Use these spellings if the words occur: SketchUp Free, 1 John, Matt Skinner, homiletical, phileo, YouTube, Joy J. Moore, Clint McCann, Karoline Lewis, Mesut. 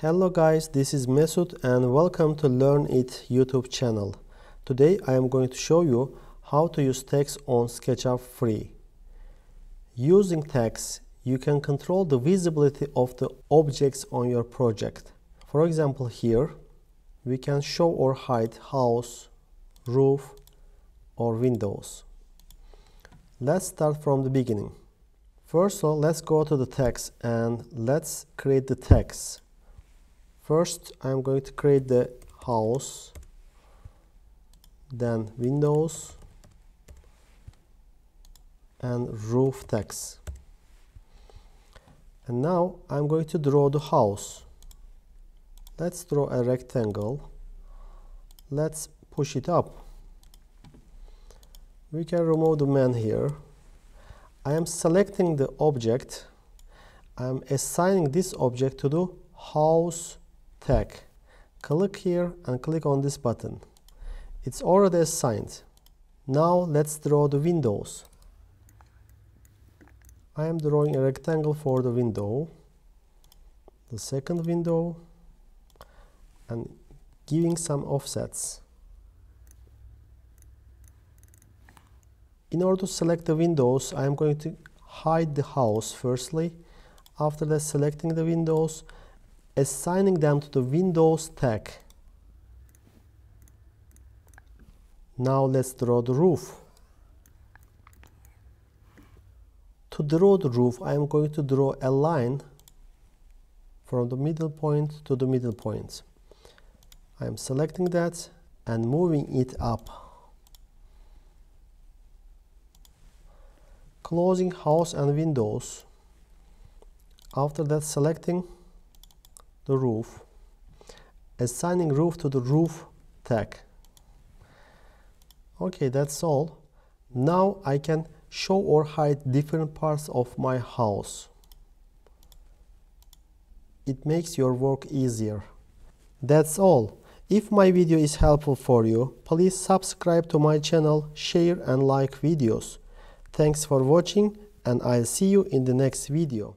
Hello guys, this is Mesut and welcome to Learn It YouTube channel. Today I am going to show you how to use text on SketchUp Free. Using text, you can control the visibility of the objects on your project. For example, here we can show or hide house, roof or windows. Let's start from the beginning. First of all, let's go to the text and let's create the text. First, I'm going to create the house, then windows, and roof text. And now I'm going to draw the house. Let's draw a rectangle. Let's push it up. We can remove the man here. I am selecting the object. I'm assigning this object to the house tag. Click here and click on this button. It's already assigned. Now let's draw the windows. I am drawing a rectangle for the window, the second window, and giving some offsets. In order to select the windows, I am going to hide the house firstly. After that, selecting the windows, assigning them to the windows tag. Now let's draw the roof. To draw the roof, I am going to draw a line from the middle point to the middle point. I am selecting that and moving it up. Closing house and windows. After that, selecting the roof, assigning roof to the roof tag. Okay, that's all. Now I can show or hide different parts of my house. It makes your work easier. That's all. If my video is helpful for you, please subscribe to my channel, share and like videos. Thanks for watching and I'll see you in the next video.